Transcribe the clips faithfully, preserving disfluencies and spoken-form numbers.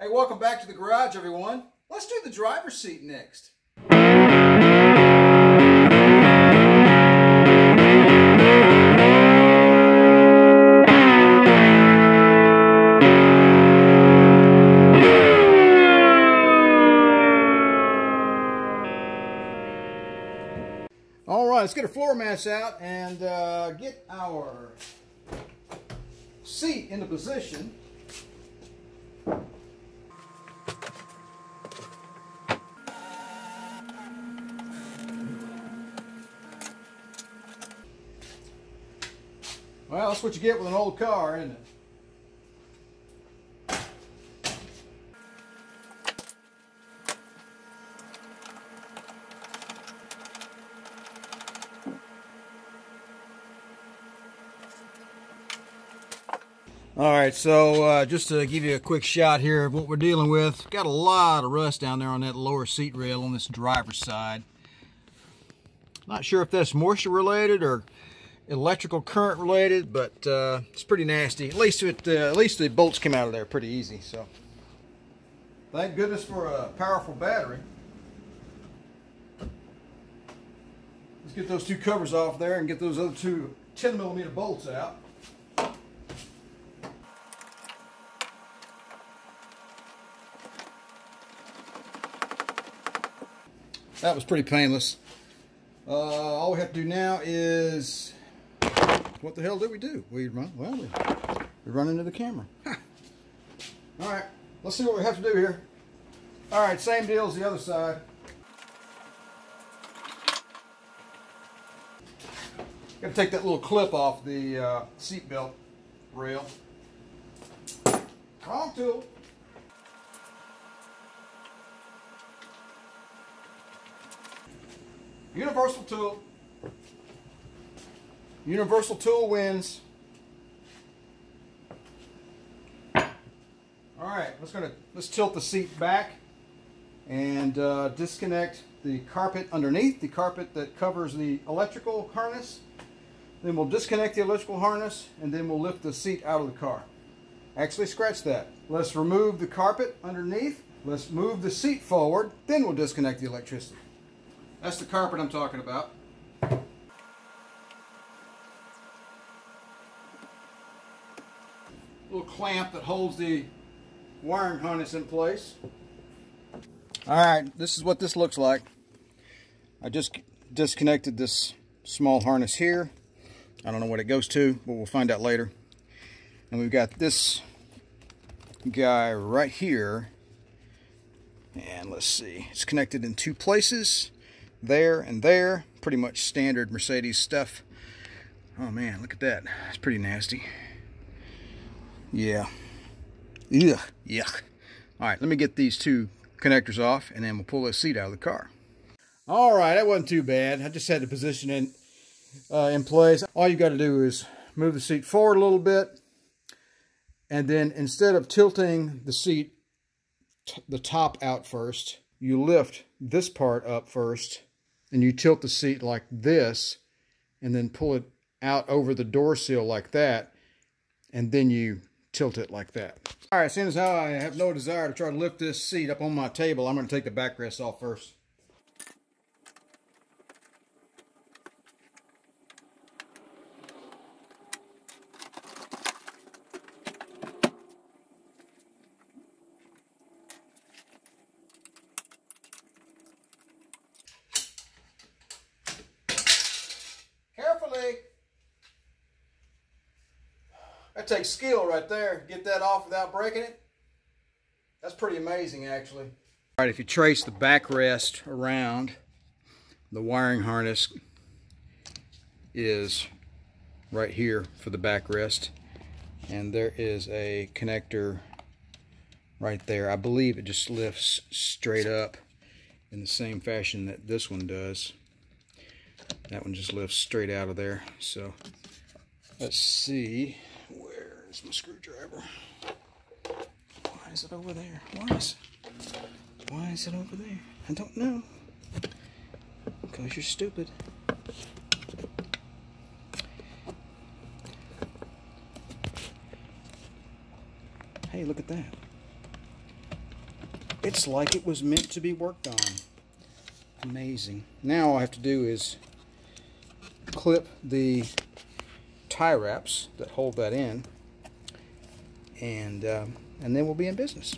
Hey, welcome back to the garage, everyone. Let's do the driver's seat next. All right, let's get our floor mats out and uh, get our seat into position. Well, that's what you get with an old car, isn't it? All right, so uh, just to give you a quick shot here of what we're dealing with, got a lot of rust down there on that lower seat rail on this driver's side. Not sure if that's moisture related or electrical current related, but uh, it's pretty nasty. At least it, uh, at least the bolts came out of there pretty easy. So thank goodness for a powerful battery. Let's get those two covers off there and get those other two ten millimeter bolts out. That was pretty painless. Uh, all we have to do now is, what the hell did we do? We run, well, we, we run into the camera. Huh. All right, let's see what we have to do here. All right, same deal as the other side. Got to take that little clip off the uh, seatbelt rail. Wrong tool. Universal tool. Universal tool wins. All right, let's gonna let's tilt the seat back and uh, disconnect the carpet underneath, the carpet that covers the electrical harness. Then we'll disconnect the electrical harness, and then we'll lift the seat out of the car. Actually, scratch that. Let's remove the carpet underneath. Let's move the seat forward. Then we'll disconnect the electricity. That's the carpet I'm talking about. Little clamp that holds the wiring harness in place. All right, this is what this looks like. I just disconnected this small harness here. I don't know what it goes to, but we'll find out later. And we've got this guy right here. And let's see, it's connected in two places. There and there, pretty much standard Mercedes stuff. Oh man, look at that. It's pretty nasty. Yeah. Ugh, yuck. All right, let me get these two connectors off and then we'll pull this seat out of the car. All right, that wasn't too bad. I just had to position it in, uh, in place. All you got to do is move the seat forward a little bit. And then instead of tilting the seat, t the top out first, you lift this part up first. And you tilt the seat like this and then pull it out over the door sill like that. And then you tilt it like that. All right, seeing as how I have no desire to try to lift this seat up on my table, I'm going to take the backrest off first. That takes skill right there. Get that off without breaking it. That's pretty amazing, actually. All right, if you trace the backrest around, the wiring harness is right here for the backrest. And there is a connector right there. I believe it just lifts straight up in the same fashion that this one does. That one just lifts straight out of there. So let's see, where is my screwdriver? Why is it over there? Why is why is it over there? I don't know. Because you're stupid. Hey, look at that. It's like it was meant to be worked on. Amazing. Now all I have to do is clip the tie wraps that hold that in, and um, and then we'll be in business.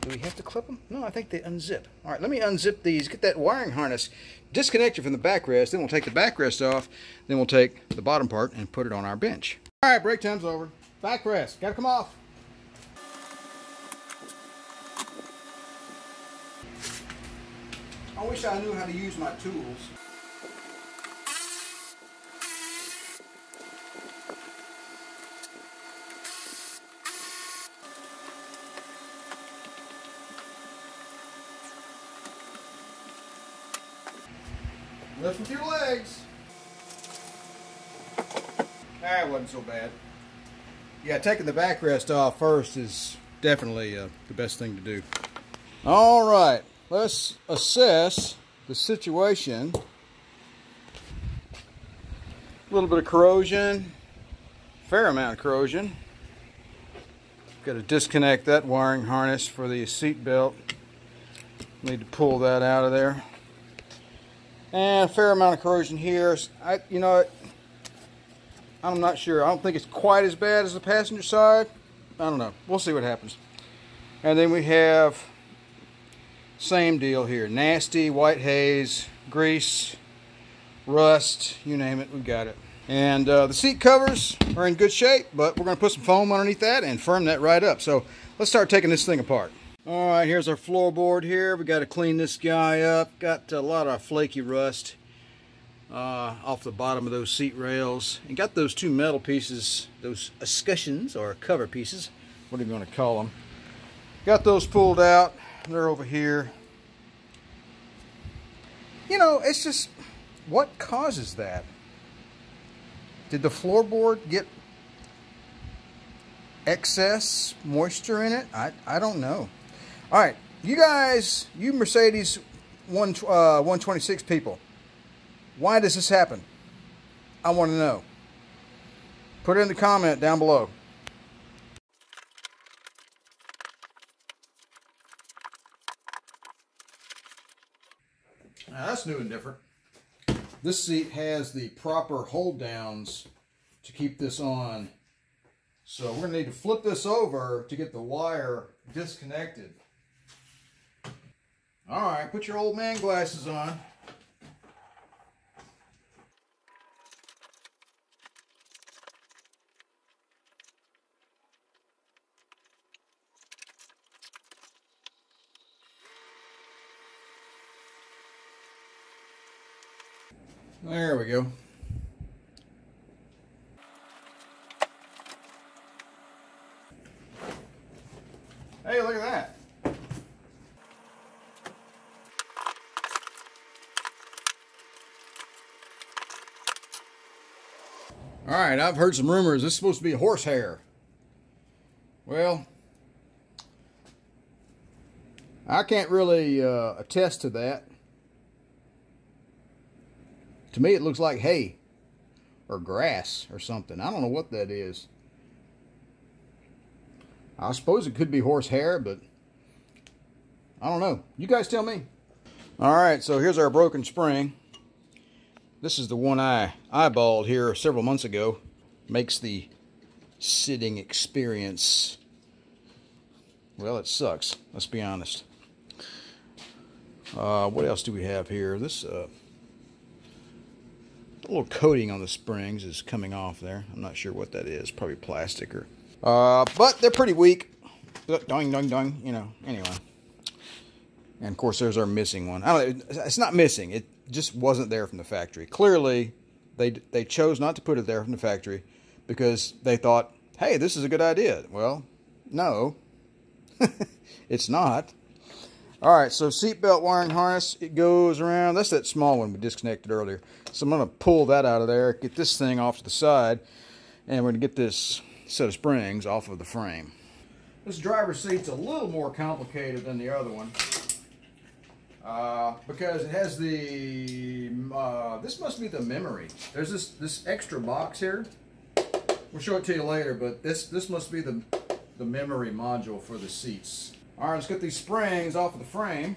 Do we have to clip them? No, I think they unzip. All right, let me unzip these, get that wiring harness disconnected from the backrest, then we'll take the backrest off, then we'll take the bottom part and put it on our bench. All right, break time's over. Backrest, gotta come off. I wish I knew how to use my tools. Lift with your legs. That wasn't so bad. Yeah, taking the backrest off first is definitely uh, the best thing to do. All right, let's assess the situation. A little bit of corrosion, fair amount of corrosion. Got to disconnect that wiring harness for the seat belt. Need to pull that out of there. And a fair amount of corrosion here. I, you know, I'm not sure. I don't think it's quite as bad as the passenger side. I don't know. We'll see what happens. And then we have same deal here. Nasty, white haze, grease, rust, you name it, we got it. And uh, the seat covers are in good shape, but we're going to put some foam underneath that and firm that right up. So let's start taking this thing apart. All right, here's our floorboard here. We got to clean this guy up. Got a lot of flaky rust uh, off the bottom of those seat rails. And got those two metal pieces, those escutcheons or cover pieces, whatever you want to call them. Got those pulled out. They're over here. You know, it's just, what causes that? Did the floorboard get excess moisture in it? I, I don't know. All right, you guys, you Mercedes one twenty-six people, why does this happen? I want to know. Put it in the comment down below. Now that's new and different. This seat has the proper hold downs to keep this on. So we're going to need to flip this over to get the wire disconnected. All right, put your old man glasses on. There we go. Hey, look at that. All right, I've heard some rumors this is supposed to be horsehair. Well, I can't really uh, attest to that. To me, it looks like hay or grass or something. I don't know what that is. I suppose it could be horse hair, but I don't know. You guys tell me. All right, so here's our broken spring. This is the one I eyeballed here several months ago. Makes the sitting experience, well, it sucks. Let's be honest. Uh, what else do we have here? This uh, little coating on the springs is coming off there. I'm not sure what that is. Probably plastic or... Uh, but they're pretty weak. Dong, dong, dong, you know, anyway. And of course, there's our missing one. I don't know, it's not missing. It just wasn't there from the factory. Clearly, they, they chose not to put it there from the factory because they thought, hey, this is a good idea. Well, no, it's not. All right, so seatbelt wiring harness, it goes around. That's that small one we disconnected earlier. So I'm going to pull that out of there, get this thing off to the side, and we're going to get this set of springs off of the frame. This driver's seat's a little more complicated than the other one uh, because it has the uh, this must be the memory. There's this this extra box here. We'll show it to you later, but this this must be the the memory module for the seats. All right, let's get these springs off of the frame.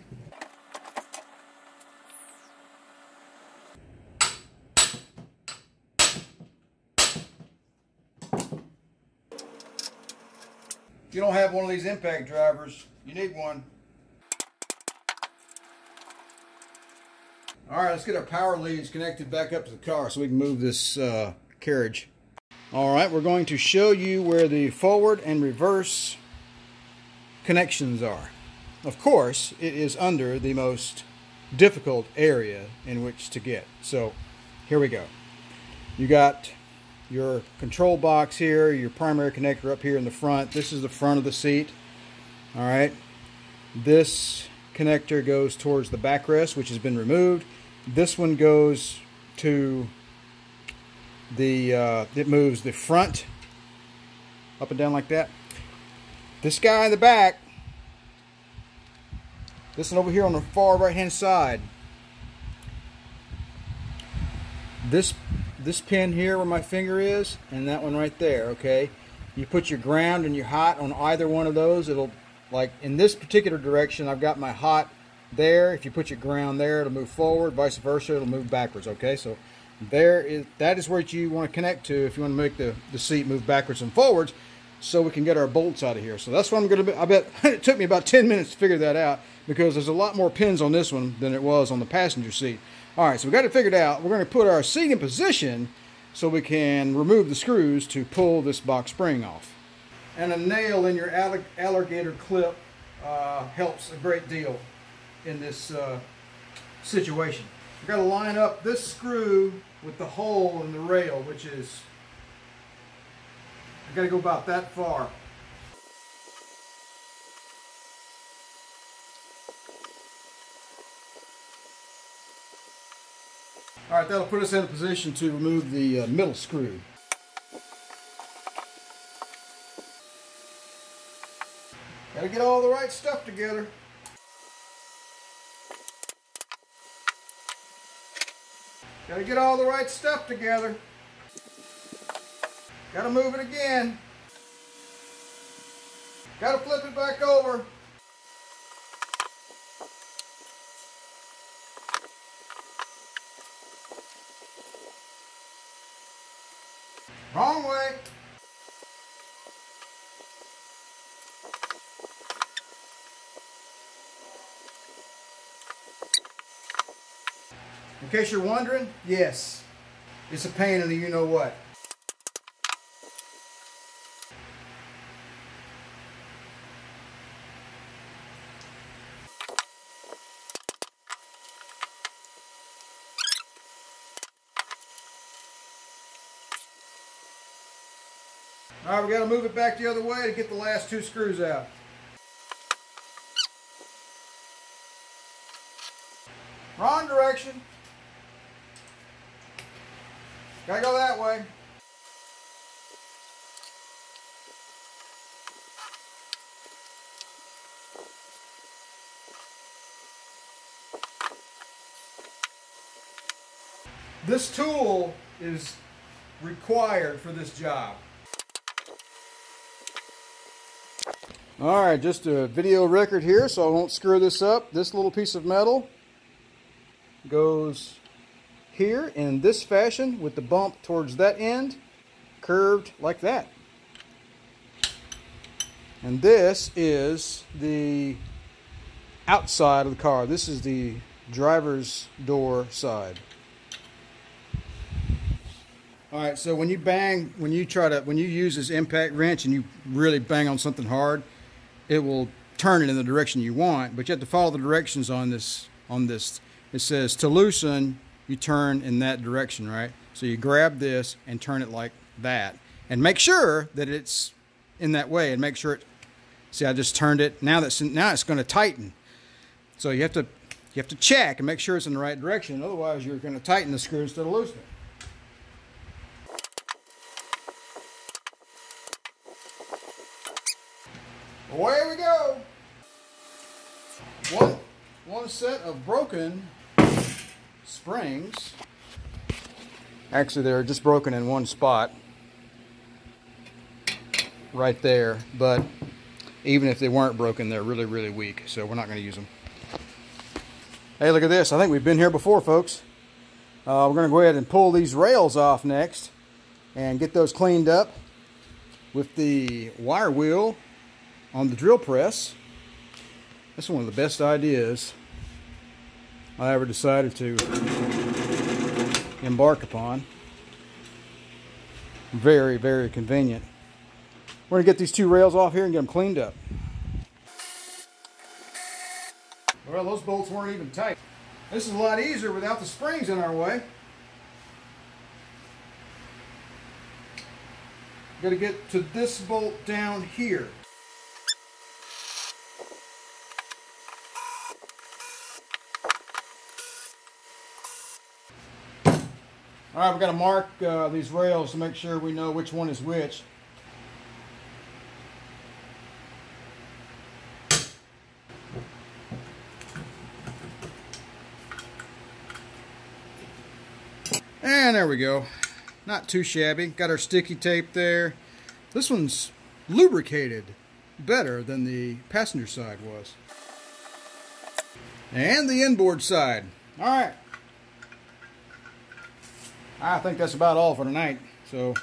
If you don't have one of these impact drivers, you need one. All right, let's get our power leads connected back up to the car so we can move this uh, carriage. All right, we're going to show you where the forward and reverse connections are. Of course, it is under the most difficult area in which to get. So here we go. You got your control box here, your primary connector up here in the front. This is the front of the seat. All right. This connector goes towards the backrest, which has been removed. This one goes to the, uh, it moves the front up and down like that. This guy in the back, this one over here on the far right hand side, this this pin here where my finger is, and that one right there. Okay, you put your ground and your hot on either one of those. It'll, like in this particular direction, I've got my hot there. If you put your ground there, it'll move forward, vice versa, it'll move backwards. Okay, so there is, that is where you want to connect to if you want to make the, the seat move backwards and forwards so we can get our bolts out of here. So that's what I'm going to be, I bet it took me about ten minutes to figure that out because there's a lot more pins on this one than it was on the passenger seat. All right, so we got it figured out. We're going to put our seat in position so we can remove the screws to pull this box spring off. And a nail in your alligator clip uh, helps a great deal in this uh, situation. We've got to line up this screw with the hole in the rail, which is, I've got to go about that far. All right, that'll put us in a position to remove the uh, middle screw. Got to get all the right stuff together. Got to get all the right stuff together. Got to move it again. Got to flip it back over. Wrong way. In case you're wondering, yes, it's a pain in the you-know-what. All right, we got to move it back the other way to get the last two screws out. Wrong direction. Gotta go that way. This tool is required for this job. All right, just a video record here so I won't screw this up. This little piece of metal goes here in this fashion with the bump towards that end, curved like that. And this is the outside of the car. This is the driver's door side. All right, so when you bang, when you try to, when you use this impact wrench and you really bang on something hard, it will turn it in the direction you want, but you have to follow the directions on this, on this. It says to loosen, you turn in that direction, right? So you grab this and turn it like that and make sure that it's in that way and make sure it, see, I just turned it. Now that's, now it's going to tighten. So you have to, you have to check and make sure it's in the right direction. Otherwise you're going to tighten the screw instead of loosen it. Away we go. One, one set of broken springs. Actually, they're just broken in one spot right there, but even if they weren't broken, they're really, really weak, so we're not going to use them. Hey, look at this. I think we've been here before, folks. Uh, we're going to go ahead and pull these rails off next and get those cleaned up with the wire wheel on the drill press. That's one of the best ideas I ever decided to embark upon. Very, very convenient. We're going to get these two rails off here and get them cleaned up. Well, those bolts weren't even tight. This is a lot easier without the springs in our way. Got to get to this bolt down here. All right, we've got to mark uh, these rails to make sure we know which one is which. And there we go. Not too shabby. Got our sticky tape there. This one's lubricated better than the passenger side was. And the inboard side. All right. I think that's about all for tonight, so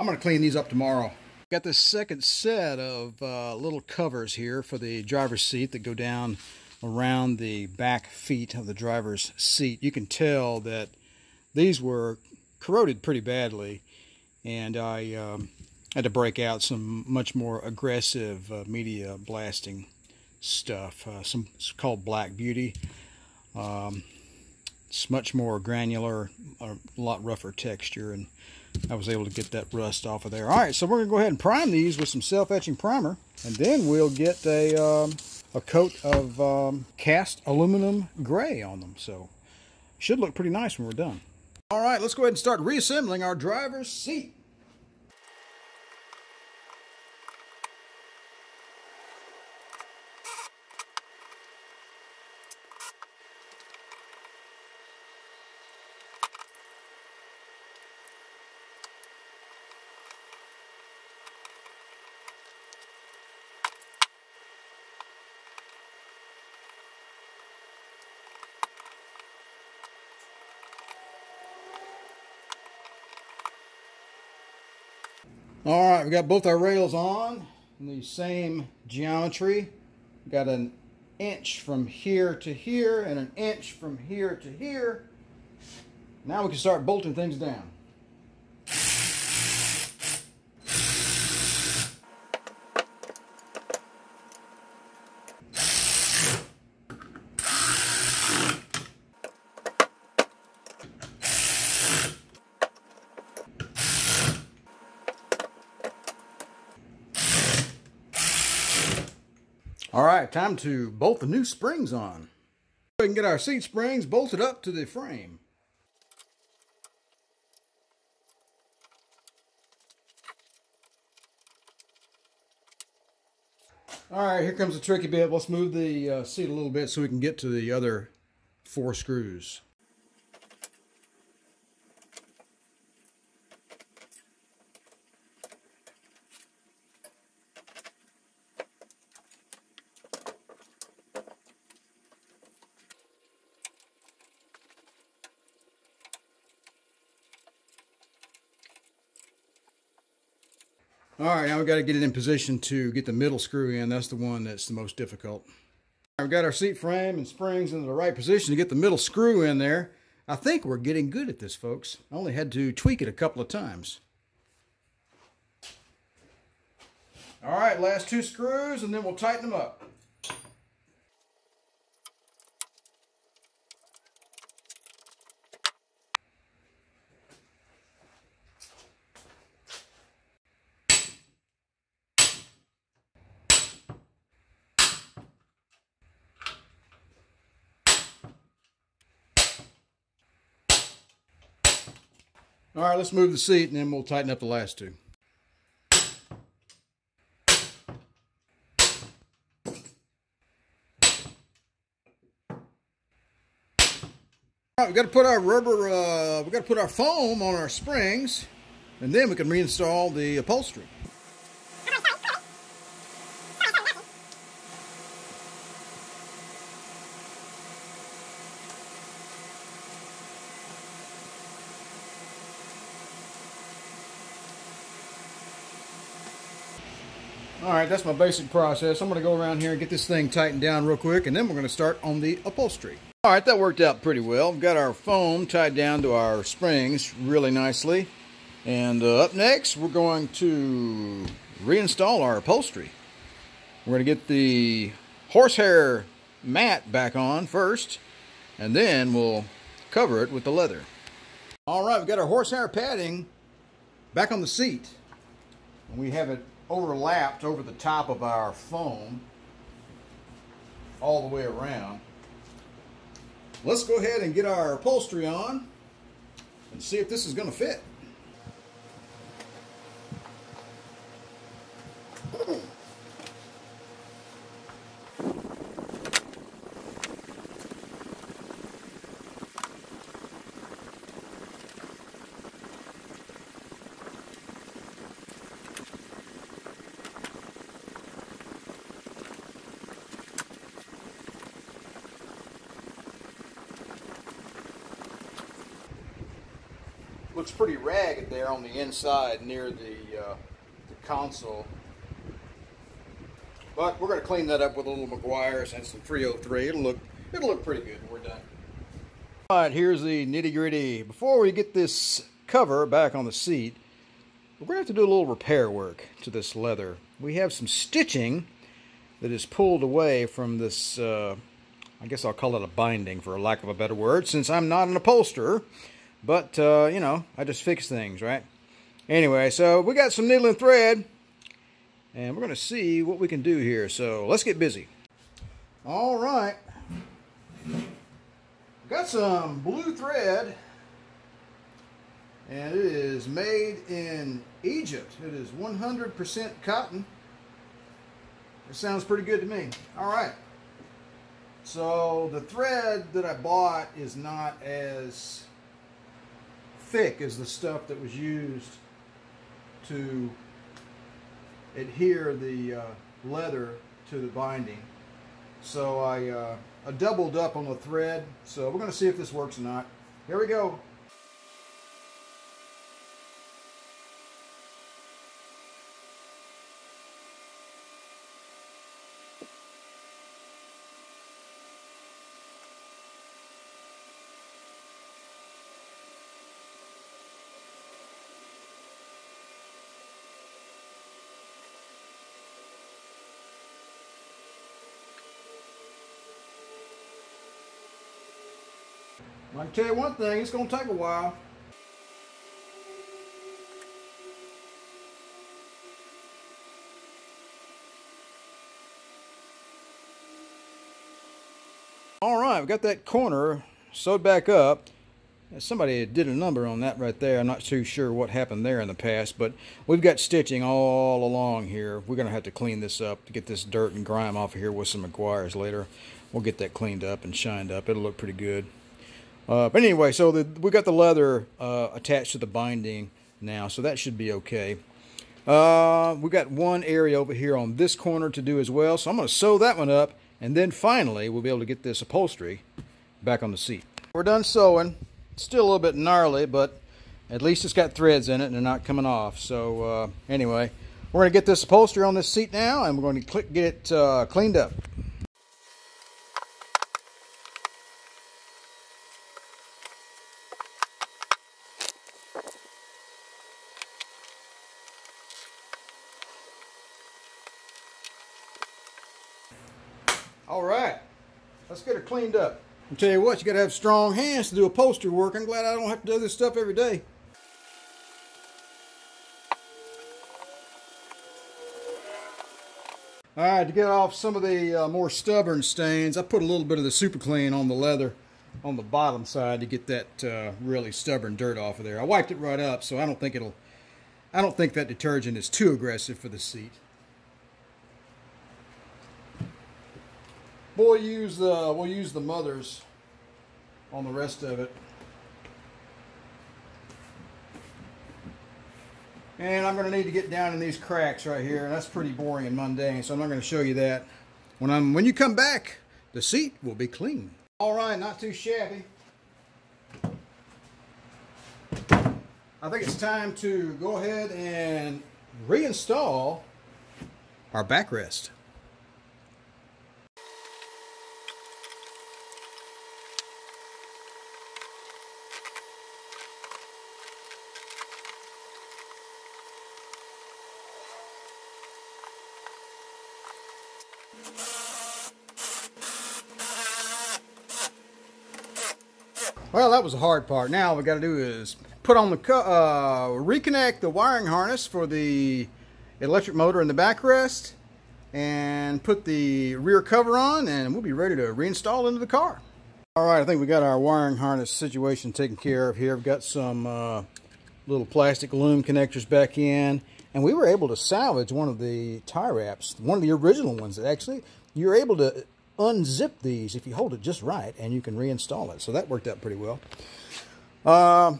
I'm going to clean these up tomorrow. Got this second set of uh, little covers here for the driver's seat that go down around the back feet of the driver's seat. You can tell that these were corroded pretty badly, and I um, had to break out some much more aggressive uh, media blasting stuff, uh, some, it's called Black Beauty. Um, It's much more granular, a lot rougher texture, and I was able to get that rust off of there. All right, so we're going to go ahead and prime these with some self-etching primer, and then we'll get a, um, a coat of um, cast aluminum gray on them. So should look pretty nice when we're done. All right, let's go ahead and start reassembling our driver's seat. All right, we got both our rails on in the same geometry. We got an inch from here to here and an inch from here to here. Now we can start bolting things down. All right, time to bolt the new springs on. We can get our seat springs bolted up to the frame. All right, here comes the tricky bit. Let's move the uh, seat a little bit so we can get to the other four screws. All right, now we've got to get it in position to get the middle screw in. That's the one that's the most difficult. All right, we've got our seat frame and springs into the right position to get the middle screw in there. I think we're getting good at this, folks. I only had to tweak it a couple of times. All right, last two screws, and then we'll tighten them up. All right, let's move the seat, and then we'll tighten up the last two. All right, we've got to put our rubber, uh, we've got to put our foam on our springs, and then we can reinstall the upholstery. All right, that's my basic process. I'm gonna go around here and get this thing tightened down real quick, and then we're gonna start on the upholstery. All right, that worked out pretty well. We've got our foam tied down to our springs really nicely. And uh, up next, we're going to reinstall our upholstery. We're gonna get the horsehair mat back on first, and then we'll cover it with the leather. All right, we've got our horsehair padding back on the seat. We have it overlapped over the top of our foam all the way around. Let's go ahead and get our upholstery on and see if this is going to fit. Looks pretty ragged there on the inside near the, uh, the console, but we're going to clean that up with a little Meguiar's and some three oh three. It'll look it'll look pretty good when we're done. All right, here's the nitty gritty. Before we get this cover back on the seat, we're going to have to do a little repair work to this leather. We have some stitching that is pulled away from this. Uh, I guess I'll call it a binding, for lack of a better word, since I'm not an upholsterer. But, uh, you know, I just fix things, right? Anyway, so we got some needle and thread, and we're going to see what we can do here. So let's get busy. All right. Got some blue thread, and it is made in Egypt. It is one hundred percent cotton. It sounds pretty good to me. All right. So the thread that I bought is not as thick is the stuff that was used to adhere the uh, leather to the binding. So I, uh, I doubled up on the thread. So we're going to see if this works or not. Here we go. I can tell you one thing, it's going to take a while. All right, we've got that corner sewed back up. Somebody did a number on that right there. I'm not too sure what happened there in the past, but we've got stitching all along here. We're going to have to clean this up to get this dirt and grime off of here with some Meguiar's later. We'll get that cleaned up and shined up. It'll look pretty good. Uh, but anyway, so the, we got the leather uh, attached to the binding now, so that should be okay. Uh, we got one area over here on this corner to do as well, so I'm going to sew that one up, and then finally we'll be able to get this upholstery back on the seat. We're done sewing. It's still a little bit gnarly, but at least it's got threads in it and they're not coming off. So uh, anyway, we're going to get this upholstery on this seat now, and we're going to get it uh, cleaned up. All right, let's get her cleaned up. I'll tell you what, you gotta have strong hands to do upholstery work. I'm glad I don't have to do this stuff every day. All right, to get off some of the uh, more stubborn stains, I put a little bit of the Super Clean on the leather on the bottom side to get that uh, really stubborn dirt off of there. I wiped it right up, so I don't think it'll, I don't think that detergent is too aggressive for the seat. We'll use the we'll use the mothers on the rest of it, and I'm going to need to get down in these cracks right here, and that's pretty boring and mundane, so I'm not going to show you that. When I'm when you come back, the seat will be clean. All right, not too shabby. I think it's time to go ahead and reinstall our backrest. Well, that was the hard part. Now what we got to do is put on the uh, reconnect the wiring harness for the electric motor in the backrest and put the rear cover on, and we'll be ready to reinstall into the car. All right, I think we got our wiring harness situation taken care of here. We've got some uh, little plastic loom connectors back in, and we were able to salvage one of the tie wraps, one of the original ones. Actually, you're able to unzip these if you hold it just right, and you can reinstall it. So that worked out pretty well. Uh,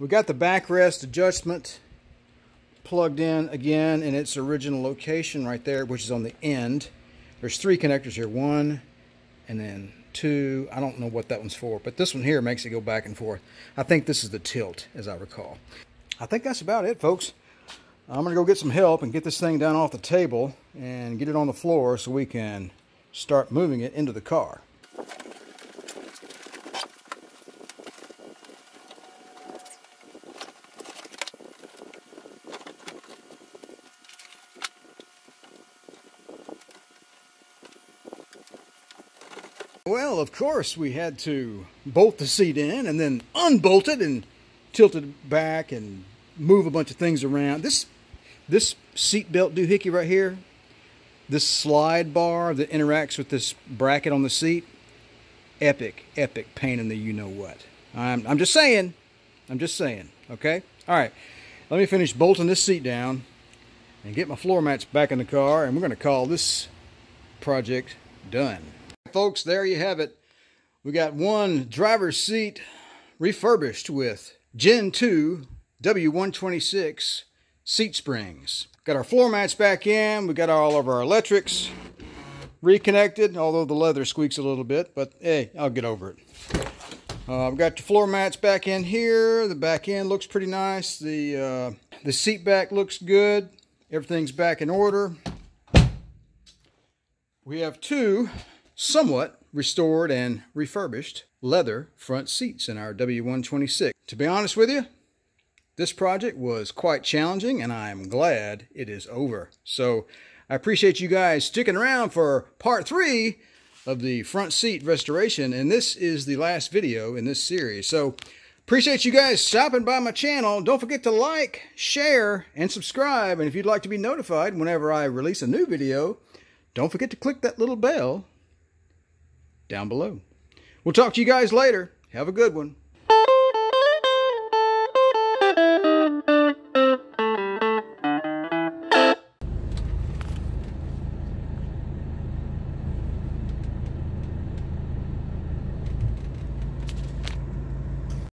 we got the backrest adjustment plugged in again in its original location right there, which is on the end. There's three connectors here, one and then two. I don't know what that one's for, but this one here makes it go back and forth. I think this is the tilt, as I recall. I think that's about it, folks. I'm gonna go get some help and get this thing down off the table and get it on the floor so we can start moving it into the car. Well, of course, we had to bolt the seat in and then unbolt it and tilt it back and move a bunch of things around. This, this seatbelt doohickey right here, this slide bar that interacts with this bracket on the seat, epic, epic pain in the you-know-what. I'm, I'm just saying. I'm just saying, okay? All right, let me finish bolting this seat down and get my floor mats back in the car, and we're going to call this project done. Folks, there you have it. We got one driver's seat refurbished with Gen two W one twenty-six seat springs. Got our floor mats back in. We got all of our electrics reconnected, although the leather squeaks a little bit, but hey, I'll get over it. Uh, we've got the floor mats back in here. The back end looks pretty nice. The, uh, the seat back looks good. Everything's back in order. We have two somewhat restored and refurbished leather front seats in our W one twenty-six. To be honest with you, this project was quite challenging, and I am glad it is over. So I appreciate you guys sticking around for part three of the front seat restoration, and this is the last video in this series. So appreciate you guys stopping by my channel. Don't forget to like, share, and subscribe. And if you'd like to be notified whenever I release a new video, don't forget to click that little bell down below. We'll talk to you guys later. Have a good one.